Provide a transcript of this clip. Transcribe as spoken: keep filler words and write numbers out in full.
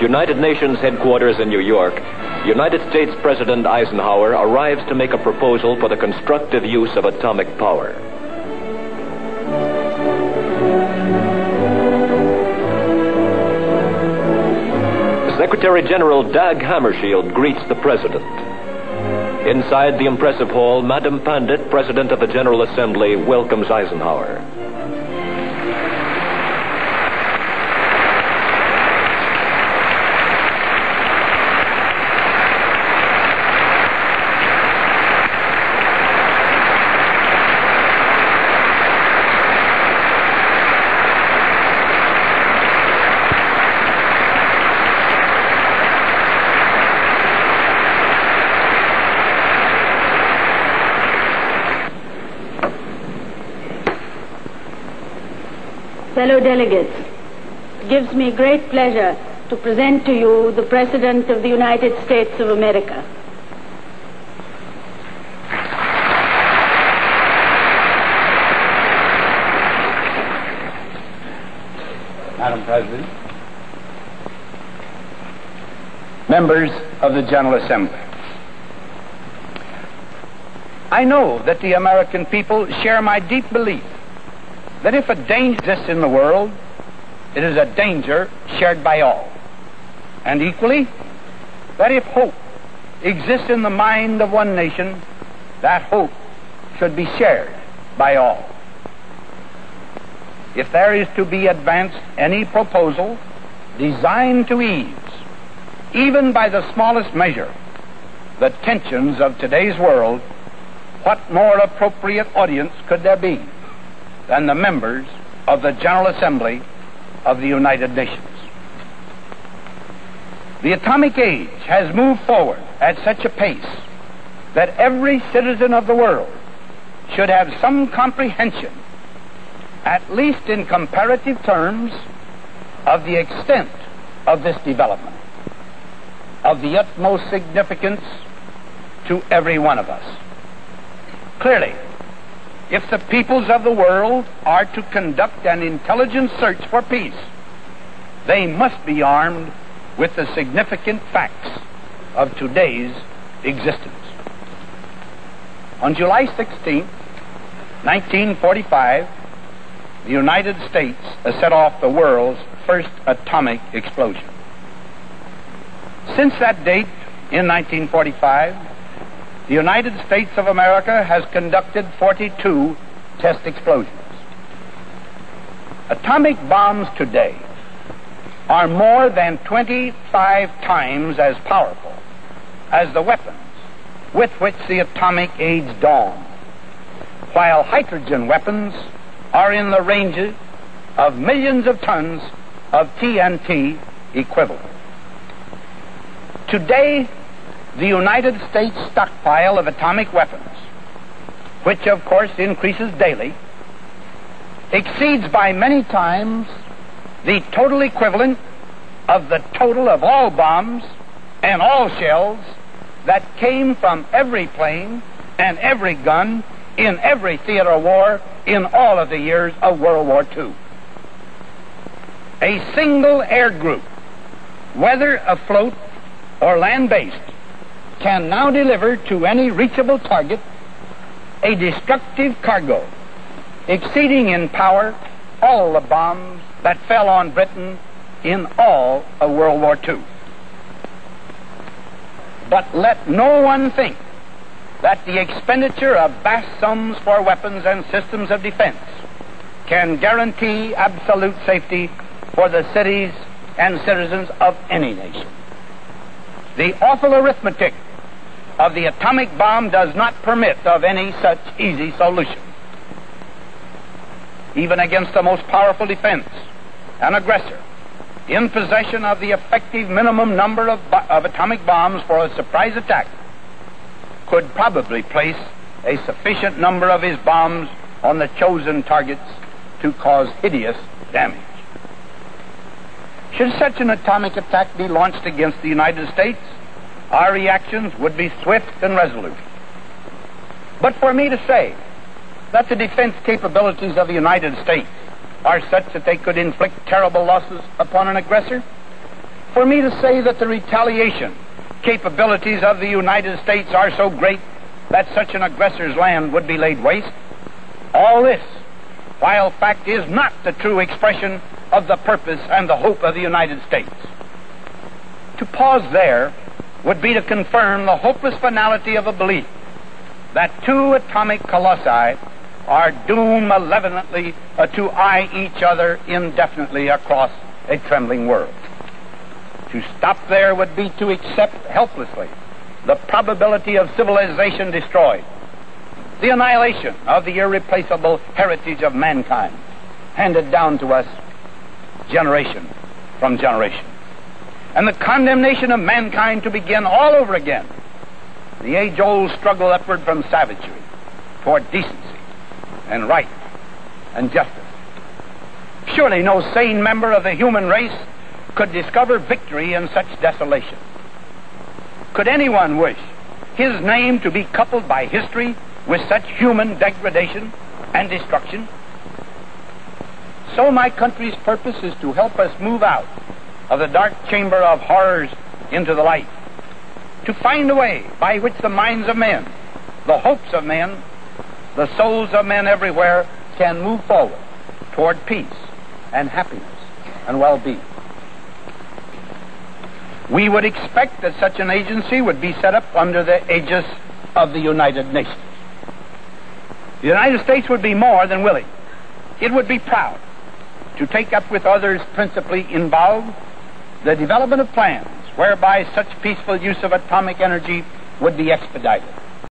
United Nations headquarters in New York, United States President Eisenhower arrives to make a proposal for the constructive use of atomic power. Secretary General Dag Hammarskjöld greets the President. Inside the impressive hall, Madame Pandit, President of the General Assembly, welcomes Eisenhower. Fellow delegates, it gives me great pleasure to present to you the President of the United States of America. Madam President, members of the General Assembly, I know that the American people share my deep belief that if a danger exists in the world, it is a danger shared by all. And equally, that if hope exists in the mind of one nation, that hope should be shared by all. If there is to be advanced any proposal designed to ease, even by the smallest measure, the tensions of today's world, what more appropriate audience could there be than the members of the General Assembly of the United Nations? The atomic age has moved forward at such a pace that every citizen of the world should have some comprehension, at least in comparative terms, of the extent of this development, of the utmost significance to every one of us. Clearly, if the peoples of the world are to conduct an intelligent search for peace, they must be armed with the significant facts of today's existence. On July sixteenth, nineteen forty-five, the United States set off the world's first atomic explosion. Since that date, in nineteen forty-five, the United States of America has conducted forty-two test explosions. Atomic bombs today are more than twenty-five times as powerful as the weapons with which the atomic age dawned, while hydrogen weapons are in the ranges of millions of tons of T N T equivalent. Today, the United States stockpile of atomic weapons, which of course increases daily, exceeds by many times the total equivalent of the total of all bombs and all shells that came from every plane and every gun in every theater of war in all of the years of World War Two. A single air group, whether afloat or land-based, can now deliver to any reachable target a destructive cargo exceeding in power all the bombs that fell on Britain in all of World War Two. But let no one think that the expenditure of vast sums for weapons and systems of defense can guarantee absolute safety for the cities and citizens of any nation. The awful arithmetic of the atomic bomb does not permit of any such easy solution. Even against the most powerful defense, an aggressor in possession of the effective minimum number of, of atomic bombs for a surprise attack could probably place a sufficient number of his bombs on the chosen targets to cause hideous damage. Should such an atomic attack be launched against the United States, our reactions would be swift and resolute. But for me to say that the defense capabilities of the United States are such that they could inflict terrible losses upon an aggressor For me to say that the retaliation capabilities of the United States are so great that such an aggressor's land would be laid waste, all this, while fact is not the true expression of the purpose and the hope of the United States. To pause there would be to confirm the hopeless banality of a belief that two atomic colossi are doomed malevolently to eye each other indefinitely across a trembling world. To stop there would be to accept helplessly the probability of civilization destroyed, the annihilation of the irreplaceable heritage of mankind, handed down to us generation from generation, and the condemnation of mankind to begin all over again the age-old struggle upward from savagery toward decency and right and justice. Surely no sane member of the human race could discover victory in such desolation. Could anyone wish his name to be coupled by history with such human degradation and destruction? So my country's purpose is to help us move out of the dark chamber of horrors into the light, to find a way by which the minds of men, the hopes of men, the souls of men everywhere can move forward toward peace and happiness and well-being. We would expect that such an agency would be set up under the aegis of the United Nations. The United States would be more than willing. It would be proud to take up with others principally involved the development of plans whereby such peaceful use of atomic energy would be expedited.